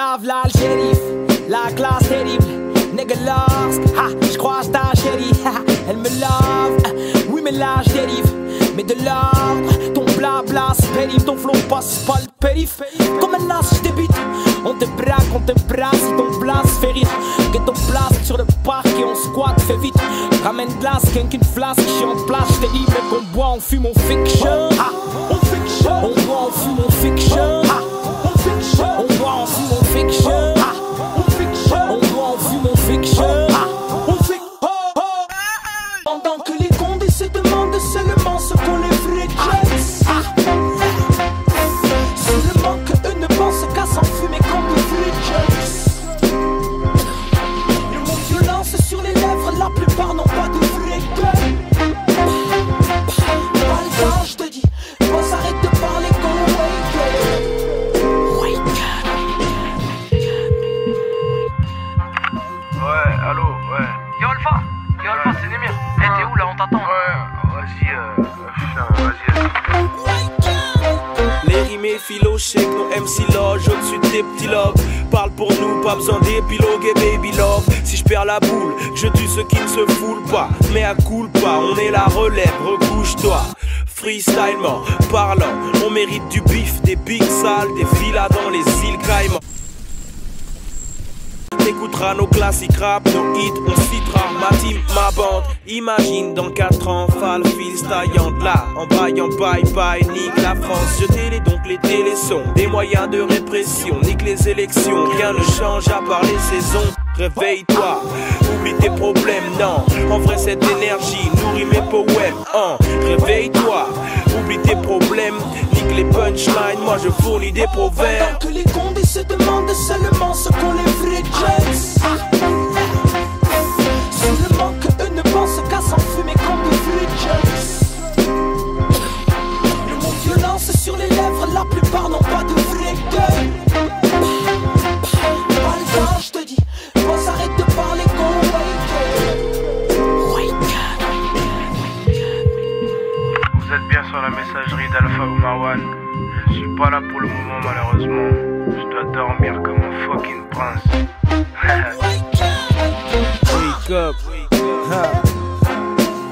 Lave là le shérif, la classe terrible, nigga lorsque, ha, j'croise ta chérie, ha, elle me love, oui mais là j'dérive, mais de l'ordre, ton blabla s'périve, ton flow passe pas le périph', comme un as j'débite, on te braque, si ton blast fait rire, que ton blast sur le parc et on squatte, fais vite, ramène glace, qu'un qu'une flasque, j'suis en place, j't'ai dit, mec on boit, on fume, on fiction, ha, on fiction, on boit, on fume, on fiction, ha, on fiction, on boit, on fume, on fiction. Pendant que les condés se demandent seulement ce qu'on les vrais jets. Seulement que eux ne pensent qu'à s'enfumer comme des vrais jets. Le mot violence sur les lèvres, la plupart n'ont pas de vrais gueules. Pas le temps, je te dis, on s'arrête de parler comme wake up. Wake up. Ouais, allô, ouais. Yo Alpha, c'est Nemir. Eh hey, t'es où là, on t'attend? Ouais, vas-y, vas-y. Les rimés philo, check nos MC loge au-dessus de tes petits lobes. Parle pour nous, pas besoin d'épiloguer baby love. Si je perds la boule, je tue ceux qui ne se foulent pas. Mais à coule pas, on est la relève, recouche-toi. Freestylement, parlant, on mérite du bif, des big salles, des villas dans les îles Caïmans. T'écouteras nos classiques rap, nos hits, on citera ma team, ma bande. Imagine dans 4 ans, Fall Fils taillant de là, en baillant bye bye, nique la France. Jetez les donc les télésons, des moyens de répression, nique les élections, rien ne change à part les saisons. Réveille-toi, oublie tes problèmes, non. En vrai cette énergie nourrit mes poèmes, hein. Réveille-toi, oublie tes problèmes, nique les punchlines, moi je fournis des proverbes. Pendant que les condés se demandent seulement ce qu'on les vrais jets. Seulement que eux ne pensent qu'à s'enfumer comme des vrais jets. Le mot violence sur les lèvres, la plupart n'ont pas de vrais gueules. Sur la messagerie d'Alpha Wann, je suis pas là pour le moment malheureusement, je dois dormir comme un fucking prince. Wake up,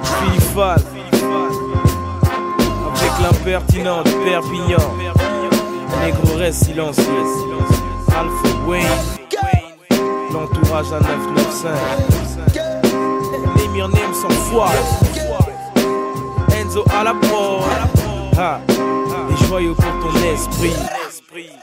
fille fat, avec l'impertinent de Perpignan, négro reste silencieux, Alpha Wann, l'entourage à 995, Nemir Nemir sans foi. À la porte, des joyaux pour ton esprit.